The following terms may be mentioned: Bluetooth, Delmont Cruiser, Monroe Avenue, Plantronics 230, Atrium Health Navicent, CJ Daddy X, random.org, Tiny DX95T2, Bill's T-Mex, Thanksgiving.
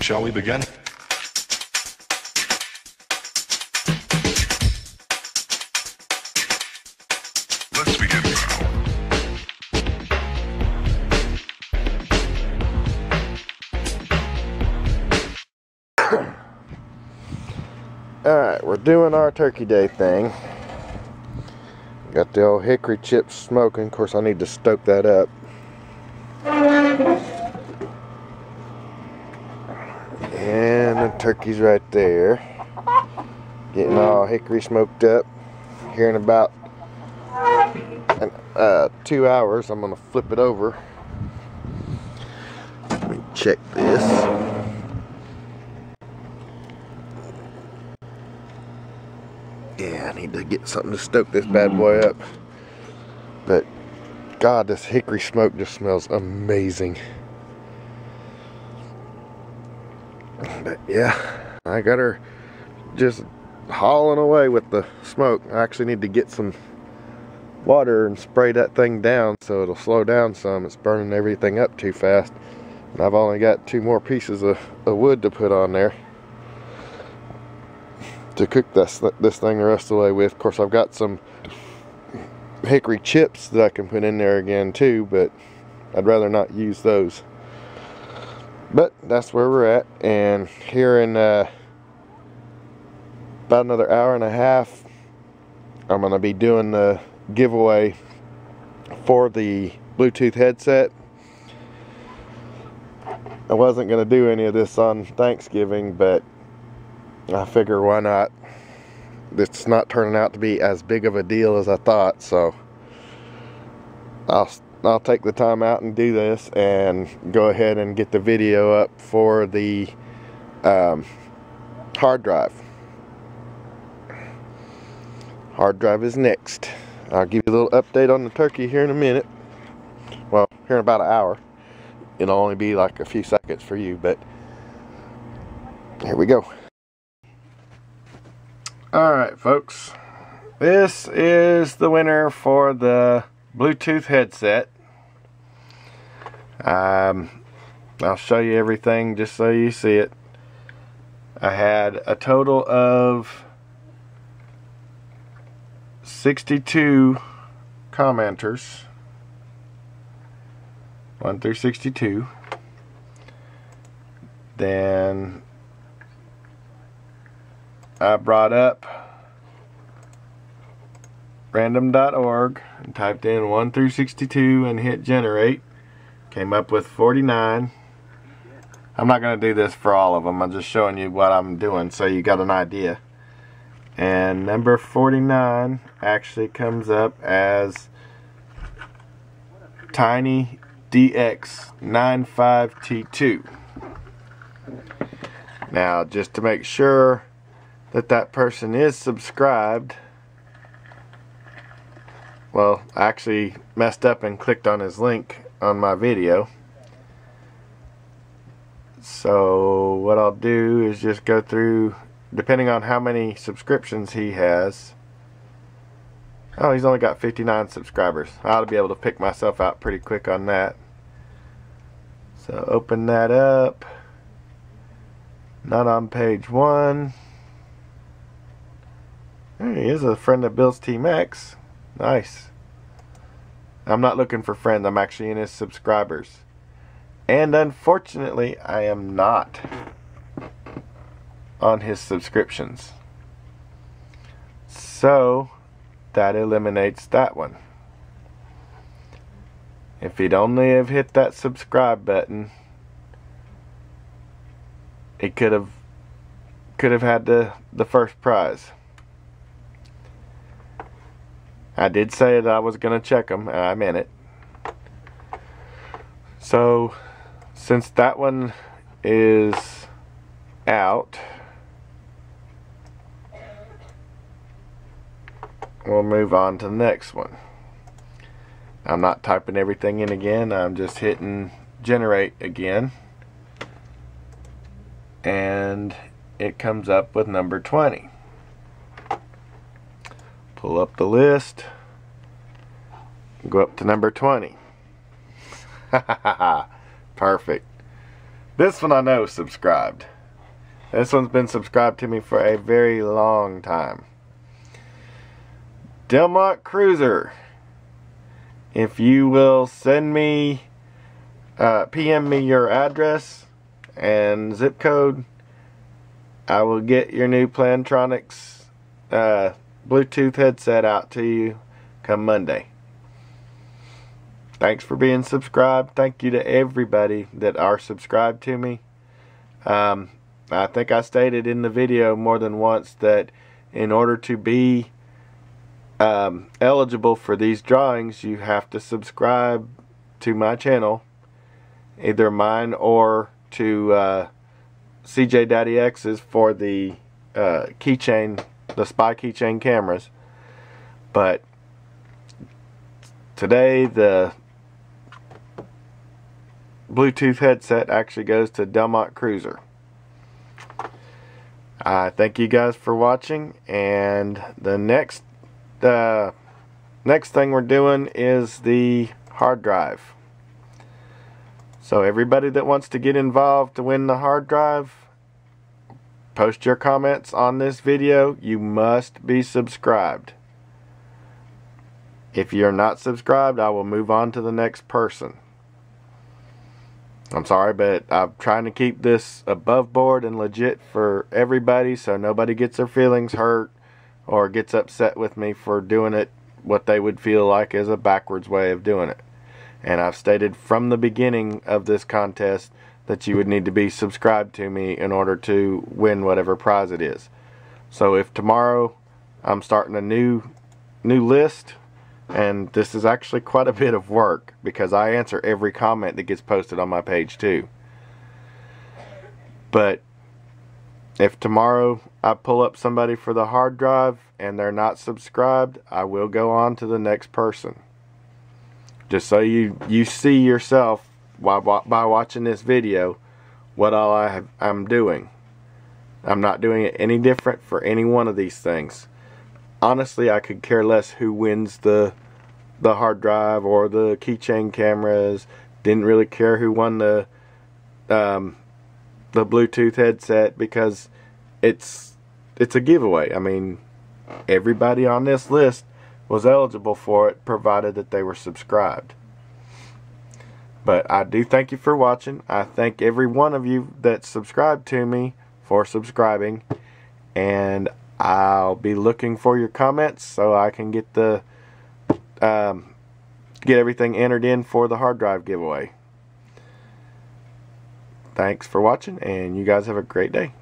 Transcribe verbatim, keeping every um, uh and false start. Shall we begin? Let's begin. Alright, we're doing our turkey day thing. Got the old hickory chips smoking. Of course, I need to stoke that up. And the turkey's right there, getting all hickory smoked up. Here in about an, uh, two hours, I'm gonna flip it over. Let me check this. Yeah, I need to get something to stoke this bad boy up. But God, this hickory smoke just smells amazing. But yeah, I got her just hauling away with the smoke. I actually need to get some water and spray that thing down so it'll slow down some. It's burning everything up too fast. And I've only got two more pieces of, of wood to put on there to cook this, this thing the rest of the way with. Of course, I've got some hickory chips that I can put in there again too, but I'd rather not use those. But that's where we're at, and here in uh, about another hour and a half, I'm going to be doing the giveaway for the Bluetooth headset. I wasn't going to do any of this on Thanksgiving, but I figure why not? It's not turning out to be as big of a deal as I thought, so I'll I'll take the time out and do this and go ahead and get the video up for the um, hard drive. Hard drive is next. I'll give you a little update on the turkey here in a minute. Well, here in about an hour. It'll only be like a few seconds for you, but here we go. Alright folks, this is the winner for the Bluetooth headset. Um, I'll show you everything just so you see it. I had a total of sixty-two commenters, one through sixty-two. Then I brought up random dot org and typed in one through sixty-two and hit generate. Came up with forty-nine. I'm not going to do this for all of them. I'm just showing you what I'm doing so you got an idea. And number forty-nine actually comes up as Tiny D X nine five T two. Now, just to make sure that that person is subscribed. Well, I actually messed up and clicked on his link on my video. So what I'll do is just go through, depending on how many subscriptions he has. Oh, he's only got fifty-nine subscribers. I ought to be able to pick myself out pretty quick on that. So open that up. Not on page one. There he is, a friend of Bill's T-Mex. Nice. I'm not looking for friends. I'm actually in his subscribers. And unfortunately, I am not on his subscriptions. So, that eliminates that one. If he'd only have hit that subscribe button, he could have could have had the, the first prize. I did say that I was going to check them, and I meant it. So, since that one is out, we'll move on to the next one. I'm not typing everything in again. I'm just hitting generate again. And it comes up with number twenty. Pull up the list, go up to number twenty. Perfect. This one I know is subscribed. This one's been subscribed to me for a very long time. Delmont Cruiser, if you will send me, uh, P M me your address and zip code, I will get your new Plantronics uh, Bluetooth headset out to you come Monday. Thanks for being subscribed. Thank you to everybody that are subscribed to me. Um, I think I stated in the video more than once that in order to be Um, eligible for these drawings, you have to subscribe to my channel, either mine or to uh, C J Daddy X's for the uh, keychain, the spy keychain cameras. But today the Bluetooth headset actually goes to Delmont Cruiser. I uh, thank you guys for watching, and the next The next thing we're doing is the hard drive. So everybody that wants to get involved to win the hard drive, post your comments on this video. You must be subscribed. If you're not subscribed, I will move on to the next person. I'm sorry, but I'm trying to keep this above board and legit for everybody, so nobody gets their feelings hurt or gets upset with me for doing it what they would feel like is a backwards way of doing it. And I've stated from the beginning of this contest that you would need to be subscribed to me in order to win whatever prize it is. So if tomorrow I'm starting a new new list, and this is actually quite a bit of work because I answer every comment that gets posted on my page too. But if tomorrow I pull up somebody for the hard drive and they're not subscribed, I will go on to the next person. Just so you, you see yourself by, by watching this video what all I have, I'm doing. I'm not doing it any different for any one of these things. Honestly, I could care less who wins the, the hard drive or the keychain cameras. Didn't really care who won the... Um, the Bluetooth headset, because it's it's a giveaway. I mean, everybody on this list was eligible for it provided that they were subscribed. But I do thank you for watching. I thank every one of you that subscribed to me for subscribing, and I'll be looking for your comments so I can get the um, get everything entered in for the hard drive giveaway. Thanks for watching, and you guys have a great day.